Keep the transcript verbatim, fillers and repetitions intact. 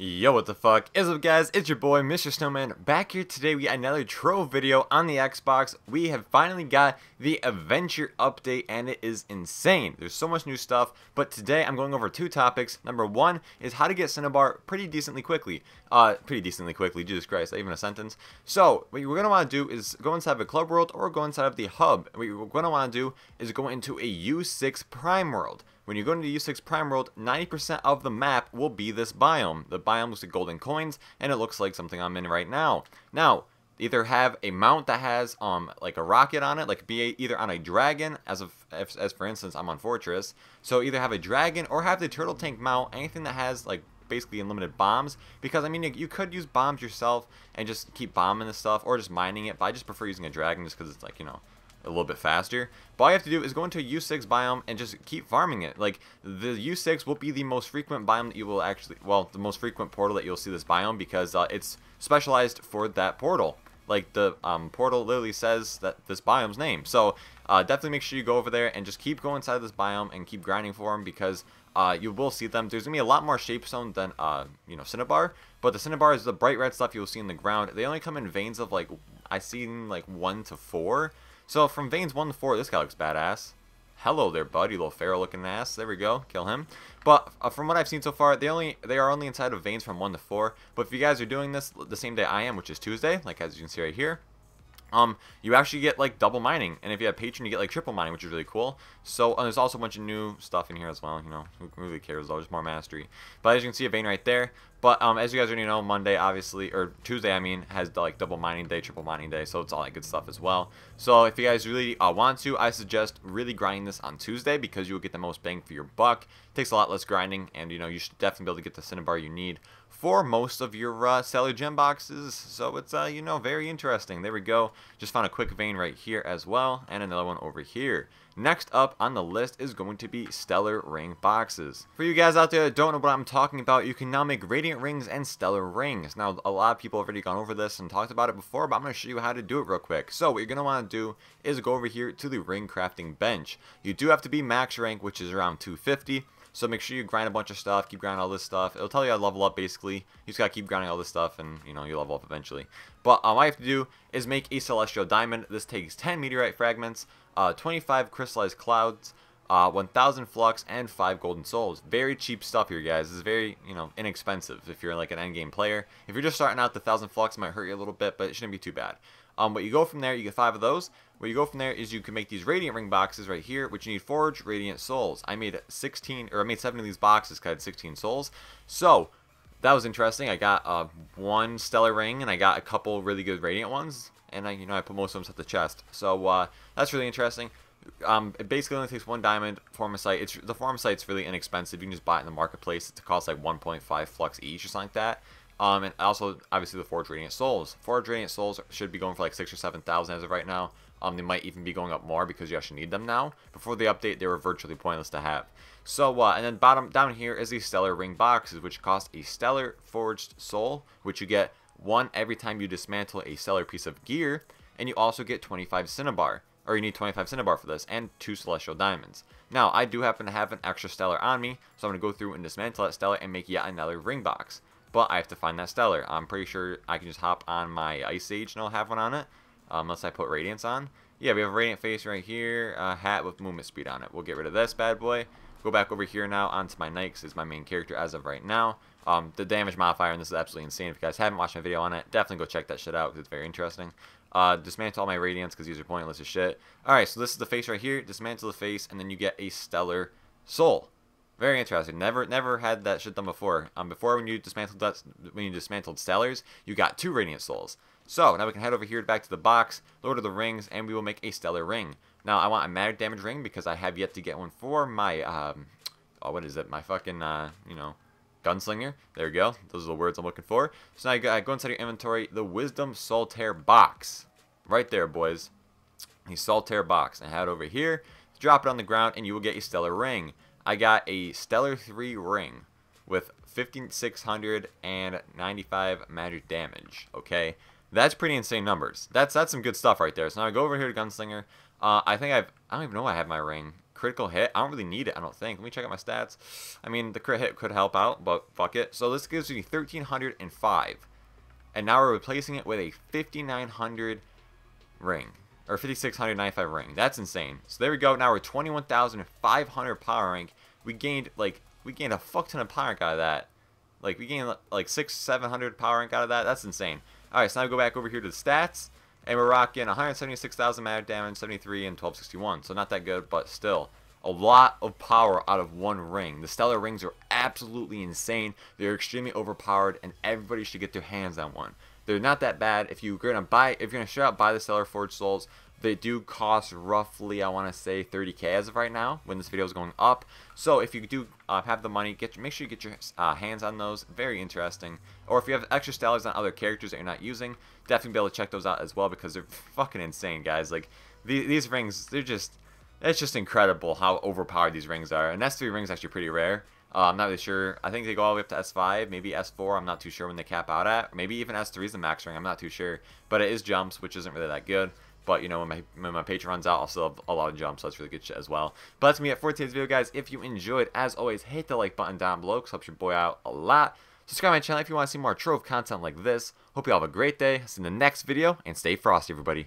Yo, what the fuck is up, guys? It's your boy Mister Snowman back here today. We got another Trove video on the Xbox. We have finally got the adventure update and it is insane. There's so much new stuff, but today I'm going over two topics. Number one is how to get Cinnabar pretty decently quickly. Uh, pretty decently quickly, Jesus Christ, even a sentence. So what we're going to want to do is go inside of a club world or go inside of the hub. What we're going to want to do is go into a U six Prime World. When you go into the U six Prime World, ninety percent of the map will be this biome. The biome looks like golden coins, and it looks like something I'm in right now. Now, either have a mount that has um like a rocket on it, like be either on a dragon, as of as, as for instance, I'm on Fortress. So either have a dragon or have the turtle tank mount, anything that has like basically unlimited bombs, because I mean you, you could use bombs yourself and just keep bombing this stuff or just mining it, but I just prefer using a dragon just because it's like, you know, a little bit faster. But all you have to do is go into a U six biome and just keep farming it. Like, the U six will be the most frequent biome that you will actually, well, the most frequent portal that you'll see this biome, because uh, it's specialized for that portal. Like, the um, portal literally says that this biome's name. So uh, definitely make sure you go over there and just keep going inside this biome and keep grinding for them, because uh, you will see them. There's gonna be a lot more shapestone than uh, you know, Cinnabar, but the Cinnabar is the bright red stuff you'll see in the ground. They only come in veins of like, I seen like one to four. So from veins one to four, this guy looks badass. Hello there, buddy, little pharaoh looking ass. There we go, kill him. But uh, from what I've seen so far, they only they are only inside of veins from one to four. But if you guys are doing this the same day I am, which is Tuesday, like as you can see right here, um, you actually get like double mining, and if you have Patreon, you get like triple mining, which is really cool. So uh, there's also a bunch of new stuff in here as well. You know, who really cares? Though, just more mastery. But as you can see, a vein right there. But um, as you guys already know, Monday, obviously, or Tuesday, I mean, has like double mining day, triple mining day, so it's all that good stuff as well. So if you guys really uh, want to, I suggest really grinding this on Tuesday, because you'll get the most bang for your buck. It takes a lot less grinding, and you know, you should definitely be able to get the Cinnabar you need for most of your uh, Stellar Gem boxes. So it's, uh, you know, very interesting. There we go. Just found a quick vein right here as well, and another one over here. Next up on the list is going to be Stellar Ring boxes. For you guys out there that don't know what I'm talking about, you can now make Radiant Rings and Stellar Rings. Now, a lot of people have already gone over this and talked about it before, but I'm going to show you how to do it real quick. So what you're going to want to do is go over here to the Ring Crafting Bench. You do have to be max rank, which is around two fifty. So make sure you grind a bunch of stuff, keep grinding all this stuff. It'll tell you how to level up, basically. You just gotta keep grinding all this stuff, and you know, you level up eventually. But um, all I have to do is make a Celestial Diamond. This takes ten meteorite fragments, uh, twenty-five crystallized clouds, uh, one thousand flux, and five golden souls. Very cheap stuff here, guys. This is very, you know, inexpensive if you're like an end game player. If you're just starting out, the one thousand flux might hurt you a little bit, but it shouldn't be too bad. Um, but you go from there, you get five of those. Where you go from there is you can make these Radiant Ring boxes right here, which you need Forged Radiant Souls. I made sixteen, or I made seven of these boxes because I had sixteen souls. So that was interesting. I got uh, one Stellar Ring, and I got a couple really good Radiant ones, and I, you know, I put most of them at the chest. So uh, that's really interesting. Um, it basically only takes one diamond, formosite. It's the formosite's really inexpensive. You can just buy it in the marketplace. It costs like one point five flux each or something like that. Um, and also, obviously, the Forged Radiant Souls. Forged Radiant Souls should be going for like six or seven thousand as of right now. Um, they might even be going up more because you actually need them now. Before the update, they were virtually pointless to have. So, uh, and then bottom down here is the Stellar Ring boxes, which cost a Stellar Forged Soul, which you get one every time you dismantle a Stellar piece of gear, and you also get twenty-five Cinnabar, or you need twenty-five Cinnabar for this, and two Celestial Diamonds. Now, I do happen to have an extra Stellar on me, so I'm gonna go through and dismantle that Stellar and make yet another ring box. But I have to find that Stellar. I'm pretty sure I can just hop on my Ice Age and I'll have one on it. Um, unless I put Radiance on. Yeah, we have a Radiant Face right here. A hat with movement speed on it. We'll get rid of this bad boy. Go back over here now onto my Nyx, is my main character as of right now. Um, the damage modifier, and this is absolutely insane. If you guys haven't watched my video on it, definitely go check that shit out because it's very interesting. Uh, dismantle all my Radiance because these are pointless as shit. Alright, so this is the face right here. Dismantle the face and then you get a Stellar Soul. Very interesting. Never, never had that shit done before. Um, before when you dismantled that, when you dismantled Stellars, you got two Radiant Souls. So now we can head over here back to the box, Lord of the Rings, and we will make a Stellar Ring. Now I want a magic damage ring because I have yet to get one for my um, oh what is it? My fucking uh, you know, Gunslinger. There we go. Those are the words I'm looking for. So now I go, I go inside your inventory, the Wisdom Solitaire box, right there, boys. The Solitaire box. And head over here, drop it on the ground, and you will get a Stellar Ring. I got a Stellar three ring with fifty-six ninety-five magic damage, okay? That's pretty insane numbers. That's that's some good stuff right there. So now I go over here to Gunslinger. Uh, I think I've... I don't even know I have my ring. critical hit. I don't really need it, I don't think. Let me check out my stats. I mean, the crit hit could help out, but fuck it. So this gives me thirteen hundred five. And now we're replacing it with a fifty-nine hundred ring. Or fifty-six ninety-five ring. That's insane. So there we go. Now we're twenty-one thousand five hundred power rank. We gained, like, we gained a fuck ton of power rank out of that. Like, we gained, like, six, seven hundred power rank out of that. That's insane. Alright, so now we go back over here to the stats. And we're rocking one hundred seventy-six thousand magic damage, seventy-three, and twelve sixty-one. So not that good, but still. A lot of power out of one ring. The Stellar Rings are absolutely insane. They're extremely overpowered, and everybody should get their hands on one. They're not that bad. If you're gonna buy, if you're gonna shut out buy the Stellar Forged Souls, they do cost roughly, I want to say, thirty K as of right now when this video is going up. So if you do uh, have the money, get make sure you get your uh, hands on those. Very interesting. Or if you have extra stellars on other characters that you're not using, definitely be able to check those out as well, because they're fucking insane, guys. Like the, these rings, they're just, it's just incredible how overpowered these rings are. And S three rings actually pretty rare. Uh, I'm not really sure. I think they go all the way up to S five, maybe S four. I'm not too sure when they cap out at. Maybe even S three is the max ring. I'm not too sure. But it is jumps, which isn't really that good. But, you know, when my, when my page runs out, I'll still have a lot of jumps, so that's really good shit as well. But that's me at for today's video, guys. If you enjoyed, as always, hit the like button down below, because it helps your boy out a lot. Subscribe to my channel if you want to see more Trove content like this. Hope you all have a great day. See you in the next video, and stay frosty, everybody.